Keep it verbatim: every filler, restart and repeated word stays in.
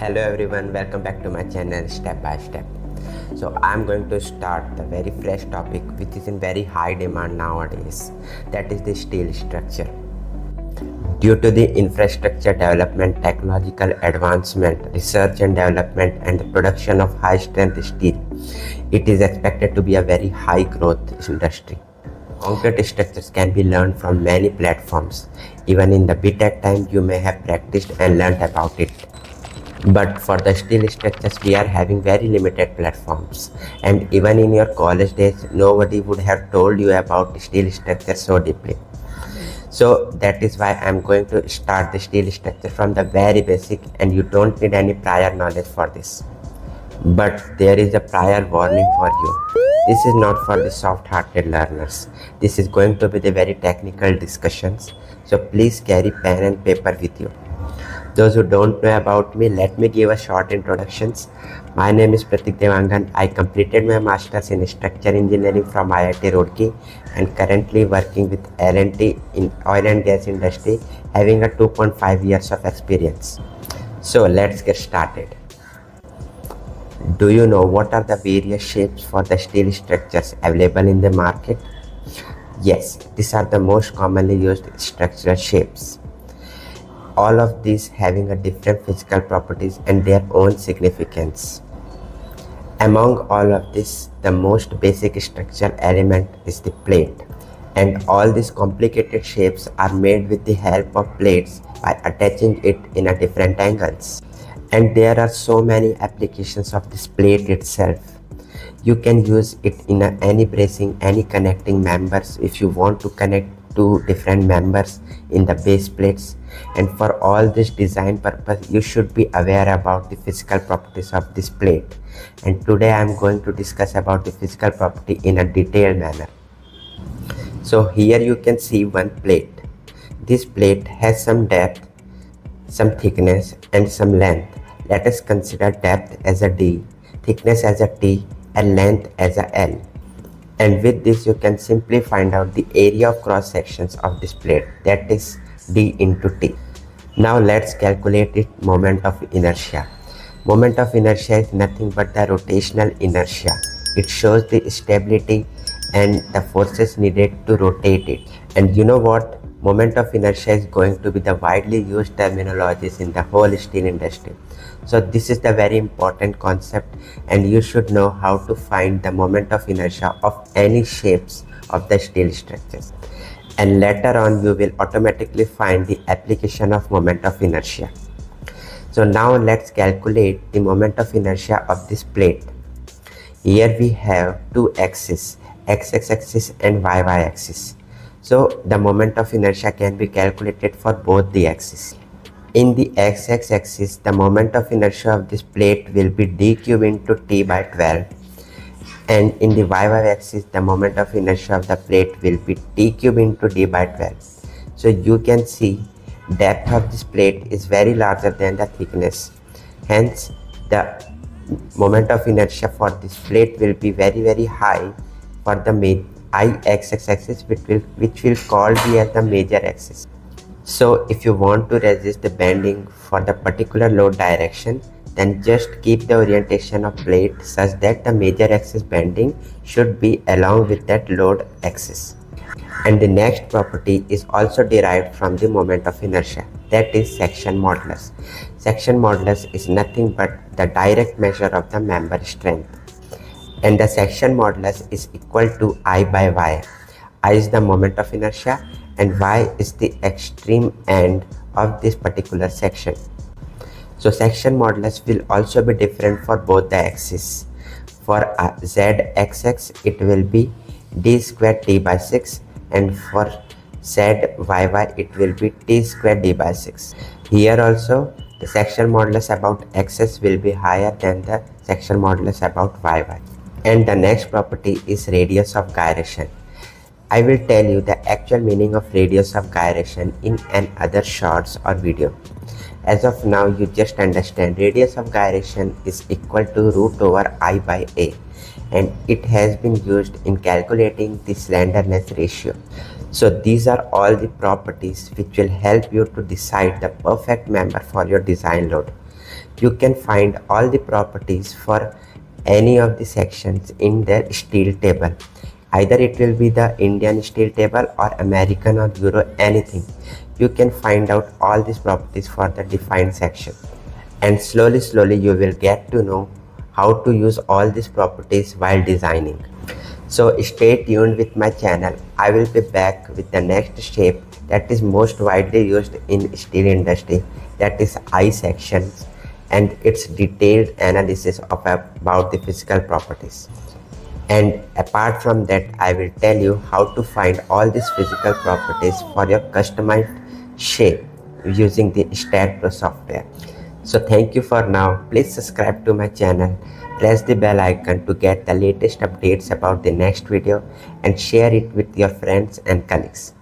Hello everyone, welcome back to my channel Step by Step. So I'm going to start the very fresh topic which is in very high demand nowadays, that is the steel structure. Due to the infrastructure development, technological advancement, research and development, and the production of high strength steel, it is expected to be a very high growth industry. Concrete structures can be learned from many platforms. Even in the B Tech time, you may have practiced and learned about it. But for the steel structures, we are having very limited platforms. And even in your college days, nobody would have told you about steel structures so deeply. So that is why I am going to start the steel structure from the very basic, and you don't need any prior knowledge for this. But there is a prior warning for you. This is not for the soft-hearted learners. This is going to be the very technical discussions. So please carry pen and paper with you. Those who don't know about me, let me give a short introduction. My name is Pratik Devangan. I completed my Masters in Structure Engineering from I I T Roorkee and currently working with L and T in oil and gas industry, having a two point five years of experience. So let's get started. Do you know what are the various shapes for the steel structures available in the market? Yes, these are the most commonly used structural shapes. All of these having a different physical properties and their own significance. Among all of this, the most basic structural element is the plate, and all these complicated shapes are made with the help of plates by attaching it in a different angles. And there are so many applications of this plate itself. You can use it in a, any bracing, any connecting members if you want to connect two different members in the base plates. And for all this design purpose, you should be aware about the physical properties of this plate. And today I am going to discuss about the physical property in a detailed manner. So here you can see one plate. This plate has some depth, some thickness, and some length. Let us consider depth as a D, thickness as a T, and length as a L. And with this you can simply find out the area of cross sections of this plate, that is D into T. Now let's calculate it moment of inertia. Moment of inertia is nothing but the rotational inertia. It shows the stability and the forces needed to rotate it. And you know what? Moment of inertia is going to be the widely used terminologies in the whole steel industry. So this is the very important concept, and you should know how to find the moment of inertia of any shapes of the steel structures. And later on you will automatically find the application of moment of inertia. So now let's calculate the moment of inertia of this plate. Here we have two axes, X X axis and Y Y axis. So the moment of inertia can be calculated for both the axes. In the X X axis, the moment of inertia of this plate will be d cube into t by twelve, and in the Y Y axis, the moment of inertia of the plate will be t cube into d by twelve. So you can see depth of this plate is very larger than the thickness. Hence, the moment of inertia for this plate will be very very high for the mid. I X X axis, which will, which will call be as the major axis. So if you want to resist the bending for the particular load direction, then just keep the orientation of plate such that the major axis bending should be along with that load axis. And the next property is also derived from the moment of inertia, that is section modulus. Section modulus is nothing but the direct measure of the member strength. And the section modulus is equal to I by Y. I is the moment of inertia and Y is the extreme end of this particular section. So section modulus will also be different for both the axes. For Z X X it will be d squared t by six, and for Z Y Y it will be t squared d by six. Here also the section modulus about X X will be higher than the section modulus about Y Y. And the next property is radius of gyration. I will tell you the actual meaning of radius of gyration in an other shorts or video. As of now you just understand radius of gyration is equal to root over I by A, and it has been used in calculating the slenderness ratio. So these are all the properties which will help you to decide the perfect member for your design load. You can find all the properties for any of the sections in their steel table. Either it will be the Indian steel table or American or Euro, anything. You can find out all these properties for the defined section. And slowly, slowly you will get to know how to use all these properties while designing. So stay tuned with my channel. I will be back with the next shape that is most widely used in steel industry, that is I sections, and its detailed analysis of about the physical properties. And apart from that, I will tell you how to find all these physical properties for your customized shape using the StairPro software. So thank you for now. Please subscribe to my channel, press the bell icon to get the latest updates about the next video, and share it with your friends and colleagues.